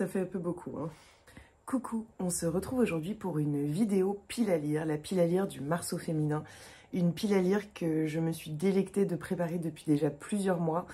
Ça fait un peu beaucoup, hein. Coucou, on se retrouve aujourd'hui pour une vidéo pile à lire, la pile à lire du Marceau féminin. Une pile à lire que je me suis délectée de préparer depuis déjà plusieurs mois,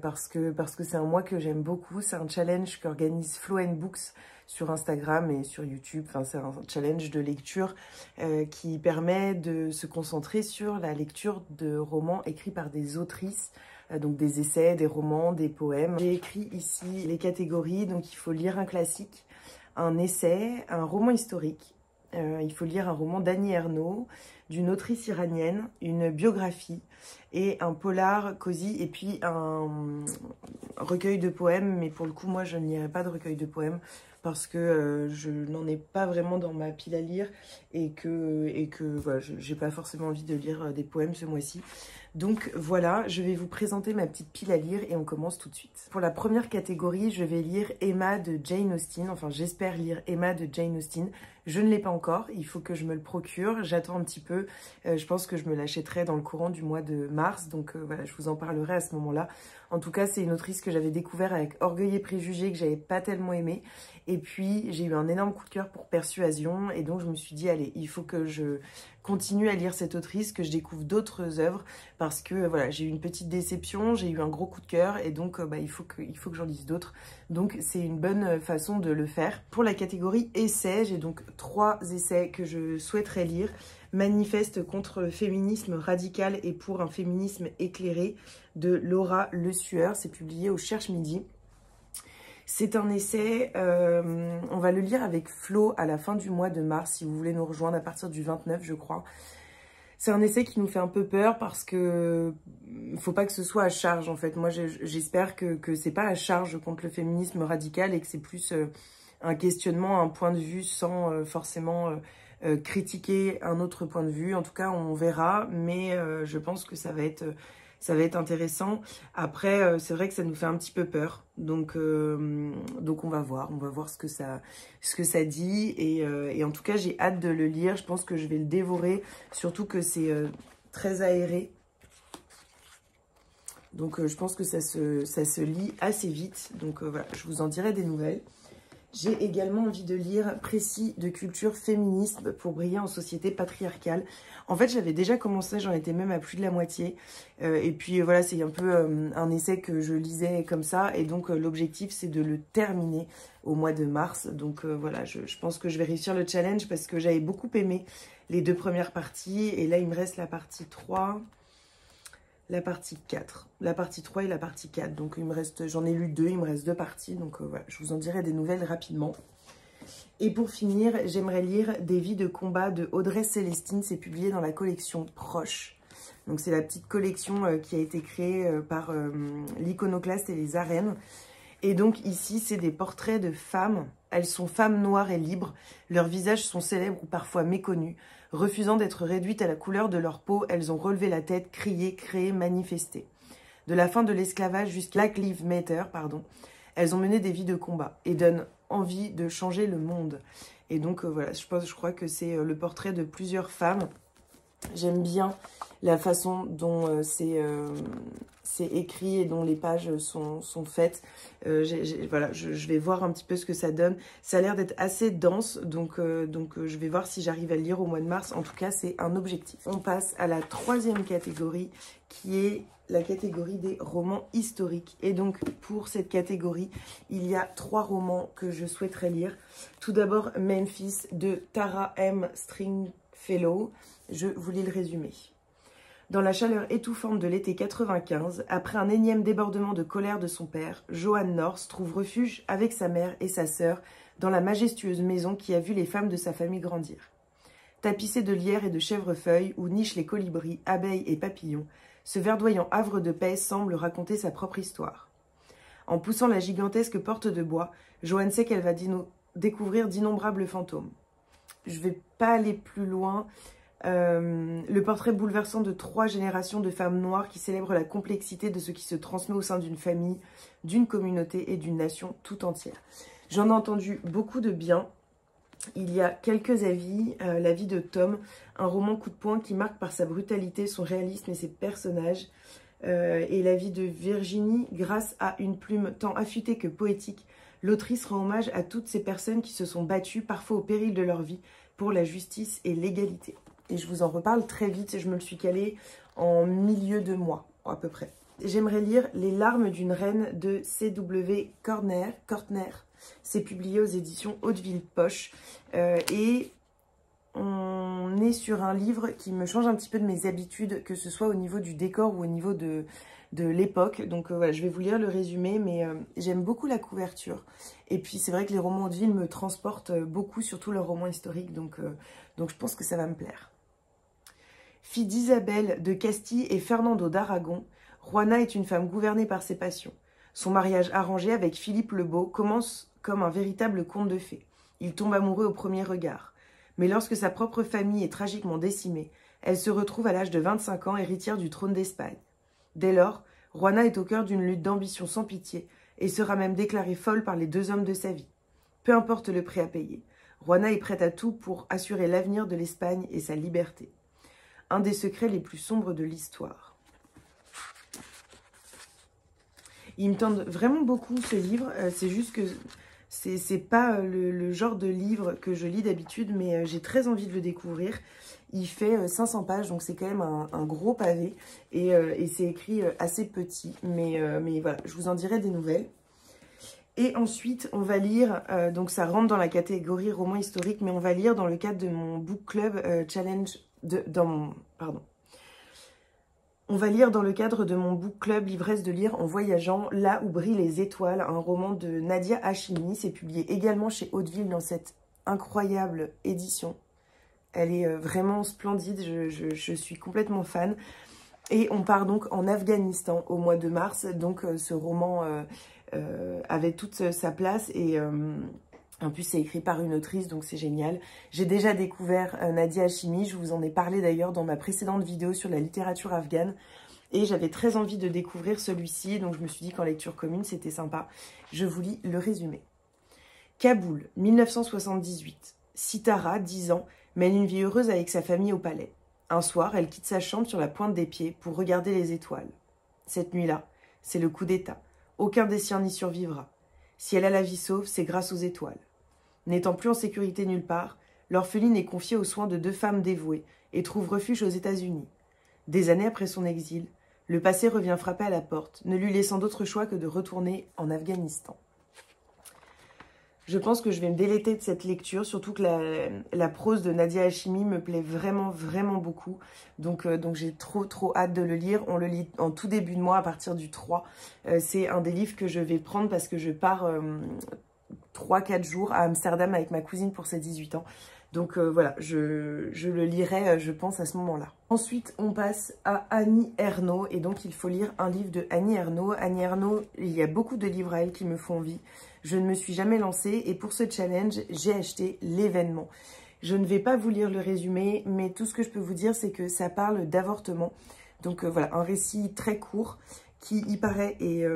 parce que c'est un mois que j'aime beaucoup. C'est un challenge qu'organise Flo & Books sur Instagram et sur YouTube. Enfin, c'est un challenge de lecture qui permet de se concentrer sur la lecture de romans écrits par des autrices, donc des essais, des romans, des poèmes. J'ai écrit ici les catégories, donc il faut lire un classique, un essai, un roman historique. Il faut lire un roman d'Annie Ernaux, d'une autrice iranienne, une biographie et un polar cosy, et puis un recueil de poèmes. Mais pour le coup, moi, je ne lirai pas de recueil de poèmes parce que je n'en ai pas vraiment dans ma pile à lire et que voilà, j'ai pas forcément envie de lire des poèmes ce mois-ci. Donc voilà, je vais vous présenter ma petite pile à lire et on commence tout de suite. Pour la première catégorie, je vais lire Emma de Jane Austen. Enfin, j'espère lire Emma de Jane Austen. Je ne l'ai pas encore, il faut que je me le procure. J'attends un petit peu, je pense que je me l'achèterai dans le courant du mois de mars. Donc voilà, je vous en parlerai à ce moment-là. En tout cas, c'est une autrice que j'avais découvert avec Orgueil et Préjugés, que j'avais pas tellement aimé. Et puis, j'ai eu un énorme coup de cœur pour Persuasion. Et donc, je me suis dit, allez, il faut que je continue à lire cette autrice, que je découvre d'autres œuvres, parce que voilà, j'ai eu une petite déception, j'ai eu un gros coup de cœur, et donc il faut que j'en lise d'autres. Donc c'est une bonne façon de le faire. Pour la catégorie essai, j'ai donc trois essais que je souhaiterais lire. Manifeste contre le féminisme radical et pour un féminisme éclairé de Laura Le Sueur, c'est publié au Cherche Midi. C'est un essai, on va le lire avec Flo à la fin du mois de mars, si vous voulez nous rejoindre à partir du 29, je crois. C'est un essai qui nous fait un peu peur parce que faut pas que ce soit à charge, en fait. Moi, j'espère que c'est pas à charge contre le féminisme radical et que c'est plus un questionnement, un point de vue sans forcément critiquer un autre point de vue. En tout cas, on verra, mais je pense que ça va être intéressant. Après, c'est vrai que ça nous fait un petit peu peur. Donc on va voir ce que ça dit. Et en tout cas, j'ai hâte de le lire. Je pense que je vais le dévorer, surtout que c'est très aéré. Donc je pense que ça se lit assez vite. Donc voilà, je vous en dirai des nouvelles. J'ai également envie de lire Précis de culture féministe pour briller en société patriarcale. En fait, j'avais déjà commencé, j'en étais même à plus de la moitié. Et puis voilà, c'est un peu un essai que je lisais comme ça. Et donc l'objectif, c'est de le terminer au mois de mars. Donc voilà, je pense que je vais réussir le challenge parce que j'avais beaucoup aimé les deux premières parties. Et là, il me reste la partie 3... la partie 4, la partie 3 et la partie 4. Donc il me reste, j'en ai lu deux, il me reste deux parties. Donc voilà, je vous en dirai des nouvelles rapidement. Et pour finir, j'aimerais lire Des vies de combats de Audrey Célestine. C'est publié dans la collection Proche. Donc c'est la petite collection qui a été créée par l'Iconoclaste et les Arènes. Et donc ici, c'est des portraits de femmes. Elles sont femmes noires et libres. Leurs visages sont célèbres ou parfois méconnus. Refusant d'être réduites à la couleur de leur peau, elles ont relevé la tête, crié, créé, manifesté. De la fin de l'esclavage jusqu'à Black Lives Matter, elles ont mené des vies de combat et donnent envie de changer le monde. Et donc voilà, je crois que c'est le portrait de plusieurs femmes. J'aime bien la façon dont c'est écrit et dont les pages sont faites. Voilà, je vais voir un petit peu ce que ça donne. Ça a l'air d'être assez dense, donc je vais voir si j'arrive à le lire au mois de mars. En tout cas, c'est un objectif. On passe à la troisième catégorie, qui est la catégorie des romans historiques. Et donc, pour cette catégorie, il y a trois romans que je souhaiterais lire. Tout d'abord, Memphis de Tara M. Stringfellow. Je vous lis le résumé. Dans la chaleur étouffante de l'été 95, après un énième débordement de colère de son père, Joan Norse trouve refuge avec sa mère et sa sœur dans la majestueuse maison qui a vu les femmes de sa famille grandir. Tapissée de lierre et de chèvrefeuilles où nichent les colibris, abeilles et papillons, ce verdoyant havre de paix semble raconter sa propre histoire. En poussant la gigantesque porte de bois, Joan sait qu'elle va découvrir d'innombrables fantômes. Je ne vais pas aller plus loin. Le portrait bouleversant de trois générations de femmes noires qui célèbrent la complexité de ce qui se transmet au sein d'une famille, d'une communauté et d'une nation tout entière. J'en ai entendu beaucoup de bien. Il y a quelques avis. L'avis de Tom, un roman coup de poing qui marque par sa brutalité, son réalisme et ses personnages. Et l'avis de Virginie, grâce à une plume tant affûtée que poétique, l'autrice rend hommage à toutes ces personnes qui se sont battues, parfois au péril de leur vie, pour la justice et l'égalité. Et je vous en reparle très vite, je me le suis calée en milieu de mois, à peu près. J'aimerais lire « Les larmes d'une reine » de C.W. Cortner. C'est publié aux éditions Hauteville Poche. Et on est sur un livre qui me change un petit peu de mes habitudes, que ce soit au niveau du décor ou au niveau de l'époque. Donc voilà, je vais vous lire le résumé, mais j'aime beaucoup la couverture. Et puis c'est vrai que les romans Hauteville me transportent beaucoup, surtout le roman historique, donc je pense que ça va me plaire. Fille d'Isabelle de Castille et Fernando d'Aragon, Juana est une femme gouvernée par ses passions. Son mariage arrangé avec Philippe le Beau commence comme un véritable conte de fées. Il tombe amoureux au premier regard. Mais lorsque sa propre famille est tragiquement décimée, elle se retrouve à l'âge de 25 ans héritière du trône d'Espagne. Dès lors, Juana est au cœur d'une lutte d'ambition sans pitié et sera même déclarée folle par les deux hommes de sa vie. Peu importe le prix à payer, Juana est prête à tout pour assurer l'avenir de l'Espagne et sa liberté. Un des secrets les plus sombres de l'histoire. Il me tente vraiment beaucoup ce livre, c'est juste que c'est pas le genre de livre que je lis d'habitude, mais j'ai très envie de le découvrir. Il fait 500 pages, donc c'est quand même un gros pavé, et c'est écrit assez petit, mais voilà, je vous en dirai des nouvelles. Et ensuite, on va lire, donc ça rentre dans la catégorie roman historique, mais on va lire dans le cadre de mon book club challenge, On va lire dans le cadre de mon book club L'ivresse de lire en voyageant, Là où brillent les étoiles, un roman de Nadia Hashimi. C'est publié également chez Hauteville dans cette incroyable édition. Elle est vraiment splendide, je suis complètement fan. Et on part donc en Afghanistan au mois de mars. Donc ce roman avait toute sa place et... En plus, c'est écrit par une autrice, donc c'est génial. J'ai déjà découvert Nadia Hashimi. Je vous en ai parlé d'ailleurs dans ma précédente vidéo sur la littérature afghane. Et j'avais très envie de découvrir celui-ci. Donc, je me suis dit qu'en lecture commune, c'était sympa. Je vous lis le résumé. Kaboul, 1978. Sitara, 10 ans, mène une vie heureuse avec sa famille au palais. Un soir, elle quitte sa chambre sur la pointe des pieds pour regarder les étoiles. Cette nuit-là, c'est le coup d'état. Aucun des siens n'y survivra. Si elle a la vie sauve, c'est grâce aux étoiles. N'étant plus en sécurité nulle part, l'orpheline est confiée aux soins de deux femmes dévouées et trouve refuge aux États-Unis. Des années après son exil, le passé revient frapper à la porte, ne lui laissant d'autre choix que de retourner en Afghanistan. Je pense que je vais me délecter de cette lecture, surtout que la prose de Nadia Hashimi me plaît vraiment, vraiment beaucoup. Donc j'ai trop hâte de le lire. On le lit en tout début de mois, à partir du 3. C'est un des livres que je vais prendre parce que je pars... 3-4 jours à Amsterdam avec ma cousine pour ses 18 ans. Donc voilà, je le lirai, je pense, à ce moment-là. Ensuite, on passe à Annie Ernaux. Et donc, il faut lire un livre de Annie Ernaux. Annie Ernaux, il y a beaucoup de livres à elle qui me font envie. Je ne me suis jamais lancée. Et pour ce challenge, j'ai acheté L'événement. Je ne vais pas vous lire le résumé, mais tout ce que je peux vous dire, c'est que ça parle d'avortement. Donc voilà, un récit très court qui, il paraît, est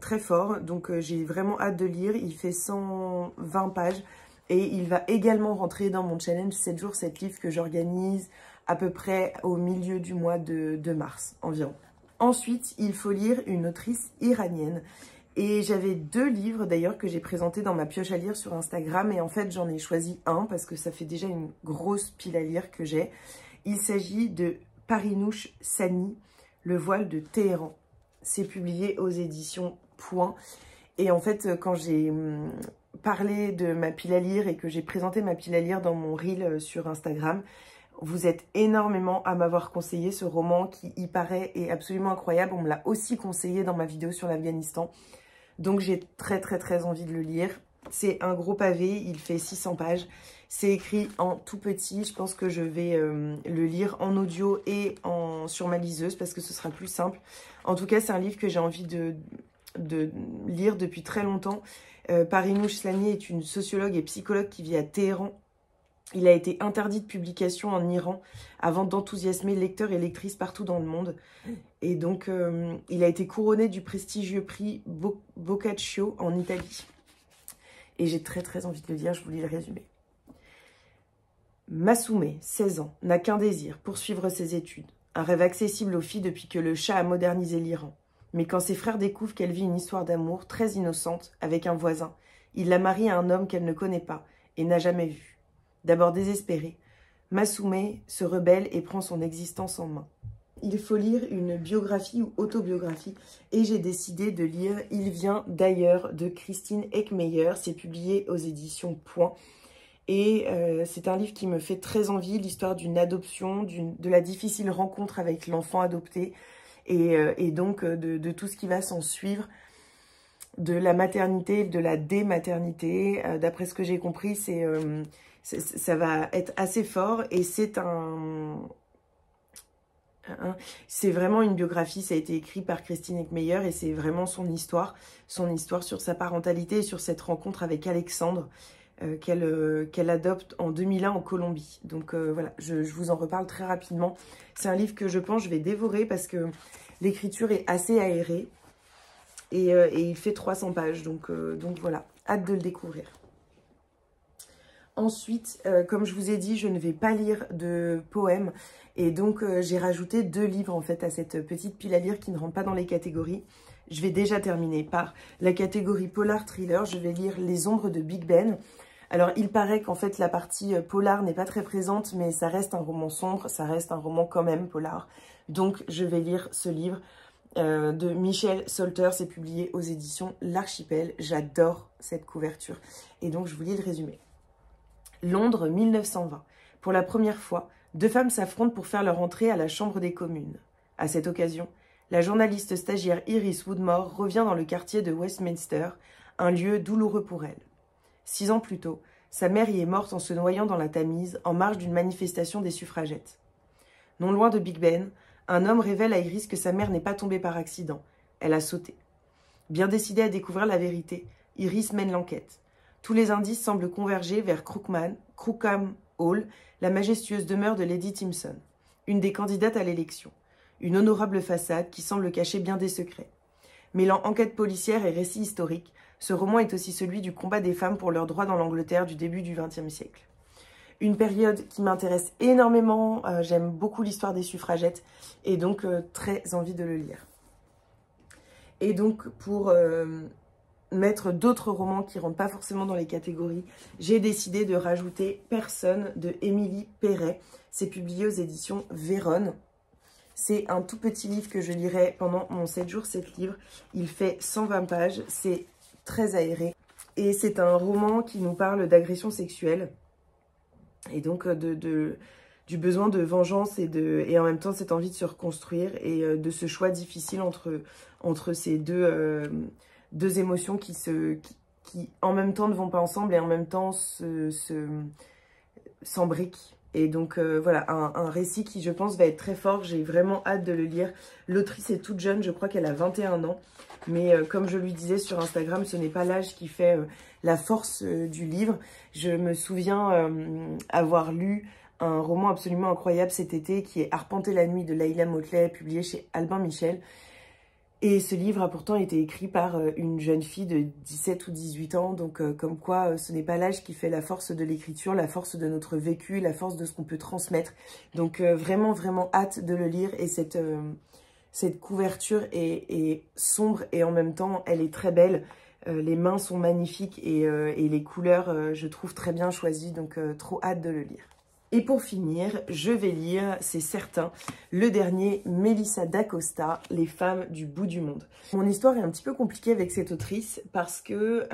très fort. Donc, j'ai vraiment hâte de lire. Il fait 120 pages. Et il va également rentrer dans mon challenge 7 jours, 7 livres que j'organise à peu près au milieu du mois de mars environ. Ensuite, il faut lire une autrice iranienne. Et j'avais 2 livres, d'ailleurs, que j'ai présentés dans ma pioche à lire sur Instagram. Et en fait, j'en ai choisi un parce que ça fait déjà une grosse pile à lire que j'ai. Il s'agit de Parinoush Saniee, Le voile de Téhéran. C'est publié aux éditions Point. Et en fait, quand j'ai parlé de ma pile à lire et que j'ai présenté ma pile à lire dans mon reel sur Instagram, vous êtes énormément à m'avoir conseillé ce roman qui, il paraît, est absolument incroyable. On me l'a aussi conseillé dans ma vidéo sur l'Afghanistan. Donc, j'ai très envie de le lire. C'est un gros pavé, il fait 600 pages. C'est écrit en tout petit. Je pense que je vais le lire en audio et sur ma liseuse parce que ce sera plus simple. En tout cas, c'est un livre que j'ai envie de lire depuis très longtemps. Parinoush Saniee est une sociologue et psychologue qui vit à Téhéran. Il a été interdit de publication en Iran avant d'enthousiasmer lecteurs et lectrices partout dans le monde. Et donc, il a été couronné du prestigieux prix Boccaccio en Italie. Et j'ai très envie de le dire, je vous lis le résumé. Massoumé, 16 ans, n'a qu'un désir, poursuivre ses études. Un rêve accessible aux filles depuis que le Shah a modernisé l'Iran. Mais quand ses frères découvrent qu'elle vit une histoire d'amour très innocente avec un voisin, il la marie à un homme qu'elle ne connaît pas et n'a jamais vu. D'abord désespérée, Massoumé se rebelle et prend son existence en main. Il faut lire une biographie ou autobiographie et j'ai décidé de lire « Il vient d'ailleurs » de Christine Eickmayer. C'est publié aux éditions Point. Et c'est un livre qui me fait très envie, l'histoire d'une adoption, de la difficile rencontre avec l'enfant adopté et donc de tout ce qui va s'en suivre, de la maternité, de la dématernité. D'après ce que j'ai compris, ça va être assez fort et c'est c'est vraiment une biographie, ça a été écrit par Christine Eickmeyer et c'est vraiment son histoire sur sa parentalité et sur cette rencontre avec Alexandre qu'elle adopte en 2001 en Colombie. Donc voilà, je vous en reparle très rapidement. C'est un livre que je pense je vais dévorer parce que l'écriture est assez aérée et il fait 300 pages. Donc voilà, hâte de le découvrir. Ensuite, comme je vous ai dit, je ne vais pas lire de poèmes. Et donc, j'ai rajouté 2 livres, en fait, à cette petite pile à lire qui ne rentre pas dans les catégories. Je vais déjà terminer par la catégorie polar-thriller. Je vais lire « Les ombres de Big Ben ». Alors, il paraît qu'en fait, la partie polar n'est pas très présente, mais ça reste un roman sombre, ça reste un roman quand même polar. Donc, je vais lire ce livre de Michelle Salter. C'est publié aux éditions L'Archipel. J'adore cette couverture. Et donc, je vous lis le résumé. Londres, 1920. Pour la première fois, 2 femmes s'affrontent pour faire leur entrée à la Chambre des communes. À cette occasion, la journaliste stagiaire Iris Woodmore revient dans le quartier de Westminster, un lieu douloureux pour elle. 6 ans plus tôt, sa mère y est morte en se noyant dans la Tamise en marge d'une manifestation des suffragettes. Non loin de Big Ben, un homme révèle à Iris que sa mère n'est pas tombée par accident. Elle a sauté. Bien décidée à découvrir la vérité, Iris mène l'enquête. Tous les indices semblent converger vers Crookham Hall, la majestueuse demeure de Lady Timpson, une des candidates à l'élection. Une honorable façade qui semble cacher bien des secrets. Mêlant enquête policière et récit historique, ce roman est aussi celui du combat des femmes pour leurs droits dans l'Angleterre du début du XXe siècle. Une période qui m'intéresse énormément, j'aime beaucoup l'histoire des suffragettes et donc très envie de le lire. Et donc pour... mettre d'autres romans qui ne rentrent pas forcément dans les catégories, j'ai décidé de rajouter « Personne » de Émilie Perret. C'est publié aux éditions Vérone. C'est un tout petit livre que je lirai pendant mon 7 jours, 7 livres. Il fait 120 pages, c'est très aéré. Et c'est un roman qui nous parle d'agression sexuelle et donc du besoin de vengeance et en même temps cette envie de se reconstruire et de ce choix difficile entre ces deux émotions qui en même temps ne vont pas ensemble et en même temps s'embriquent. Et donc voilà, un récit qui je pense va être très fort, j'ai vraiment hâte de le lire. L'autrice est toute jeune, je crois qu'elle a 21 ans, mais comme je lui disais sur Instagram, ce n'est pas l'âge qui fait la force du livre. Je me souviens avoir lu un roman absolument incroyable cet été qui est « Arpenter la nuit » de Laïla Motley, publié chez Albin Michel. Et ce livre a pourtant été écrit par une jeune fille de 17 ou 18 ans, donc comme quoi ce n'est pas l'âge qui fait la force de l'écriture, la force de notre vécu, la force de ce qu'on peut transmettre. Donc vraiment, vraiment hâte de le lire et cette couverture est sombre et en même temps elle est très belle. Les mains sont magnifiques et les couleurs je trouve très bien choisies, donc trop hâte de le lire. Et pour finir, je vais lire, c'est certain, le dernier, Mélissa Da Costa, Les femmes du bout du monde. Mon histoire est un petit peu compliquée avec cette autrice parce que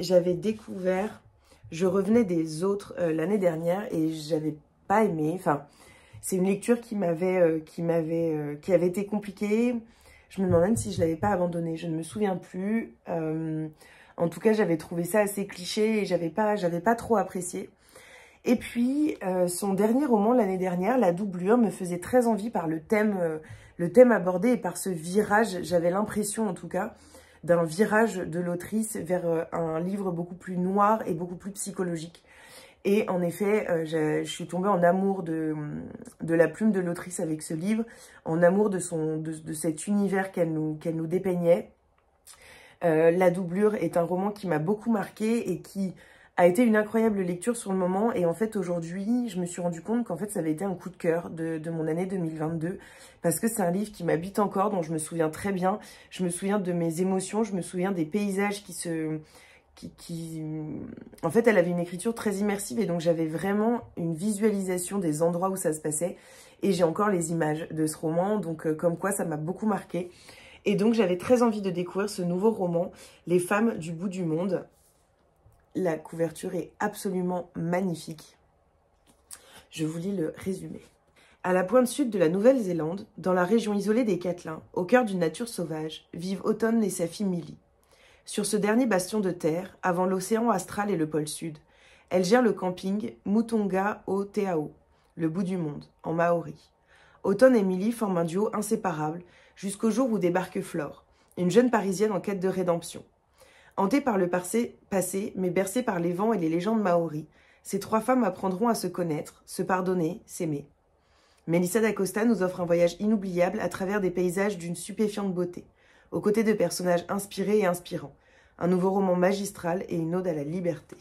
j'avais découvert, je revenais des autres l'année dernière et j'avais pas aimé. Enfin, c'est une lecture qui avait été compliquée. Je me demande même si je l'avais pas abandonnée, je ne me souviens plus. En tout cas, j'avais trouvé ça assez cliché et j'avais pas trop apprécié. Et puis, son dernier roman, l'année dernière, La doublure, me faisait très envie par le thème abordé et par ce virage, j'avais l'impression en tout cas, d'un virage de l'autrice vers un livre beaucoup plus noir et beaucoup plus psychologique. Et en effet, je suis tombée en amour de la plume de l'autrice avec ce livre, en amour de cet univers qu'elle nous dépeignait. La doublure est un roman qui m'a beaucoup marquée et qui... a été une incroyable lecture sur le moment et en fait aujourd'hui je me suis rendu compte qu'en fait ça avait été un coup de cœur de mon année 2022 parce que c'est un livre qui m'habite encore, dont je me souviens très bien, je me souviens de mes émotions, je me souviens des paysages En fait, elle avait une écriture très immersive et donc j'avais vraiment une visualisation des endroits où ça se passait. Et j'ai encore les images de ce roman, donc comme quoi ça m'a beaucoup marquée. Et donc j'avais très envie de découvrir ce nouveau roman, Les femmes du bout du monde. La couverture est absolument magnifique. Je vous lis le résumé. À la pointe sud de la Nouvelle-Zélande, dans la région isolée des Catlins, au cœur d'une nature sauvage, vivent Autumn et sa fille Millie. Sur ce dernier bastion de terre, avant l'océan astral et le pôle sud, elle gère le camping Mutunga o Teao, le bout du monde, en maori. Autumn et Millie forment un duo inséparable jusqu'au jour où débarque Flore, une jeune parisienne en quête de rédemption. Hantées par le passé, mais bercées par les vents et les légendes maoris, ces trois femmes apprendront à se connaître, se pardonner, s'aimer. Mélissa Da Costa nous offre un voyage inoubliable à travers des paysages d'une stupéfiante beauté, aux côtés de personnages inspirés et inspirants, un nouveau roman magistral et une ode à la liberté.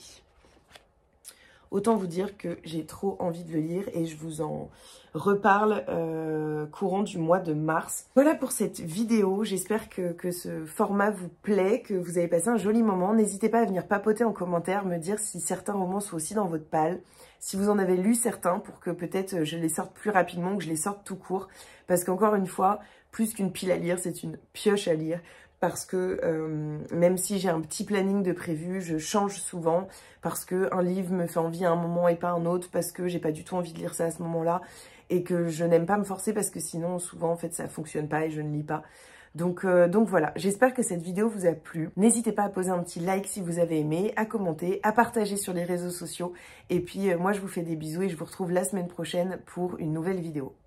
Autant vous dire que j'ai trop envie de le lire et je vous en reparle courant du mois de mars. Voilà pour cette vidéo, j'espère que ce format vous plaît, que vous avez passé un joli moment. N'hésitez pas à venir papoter en commentaire, me dire si certains romans sont aussi dans votre palle, si vous en avez lu certains pour que peut-être je les sorte plus rapidement, que je les sorte tout court. Parce qu'encore une fois, plus qu'une pile à lire, c'est une pioche à lire. Parce que même si j'ai un petit planning de prévu, je change souvent parce qu'un livre me fait envie à un moment et pas un autre, parce que j'ai pas du tout envie de lire ça à ce moment-là et que je n'aime pas me forcer parce que sinon, souvent, en fait, ça fonctionne pas et je ne lis pas. Donc voilà, j'espère que cette vidéo vous a plu. N'hésitez pas à poser un petit like si vous avez aimé, à commenter, à partager sur les réseaux sociaux. Et puis moi, je vous fais des bisous et je vous retrouve la semaine prochaine pour une nouvelle vidéo.